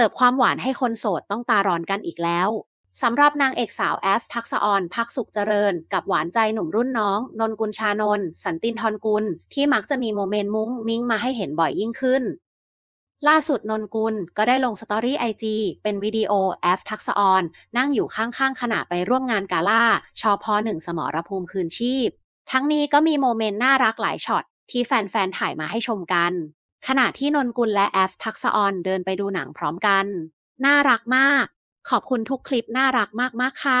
สิร์ฟความหวานให้คนโสดต้องตาร้อนกันอีกแล้วสำหรับนางเอกสาวแอฟทักษอรภักสุขเจริญกับหวานใจหนุ่มรุ่นน้องนนกุลชานนท์สันตินทรกุลที่มักจะมีโมเมนต์มุ้งมิ้งมาให้เห็นบ่อยยิ่งขึ้นล่าสุดนนกุลก็ได้ลงสตอรี่ IG เป็นวิดีโอแอฟทักษอรนั่งอยู่ข้างๆขณะไปร่วมงานกาล่าชพ.1 สมรภูมิคืนชีพทั้งนี้ก็มีโมเมนต์น่ารักหลายช็อตที่แฟนๆถ่ายมาให้ชมกันขณะที่นนกุลและแอฟทักษอรเดินไปดูหนังพร้อมกันน่ารักมากขอบคุณทุกคลิปน่ารักมากๆค่ะ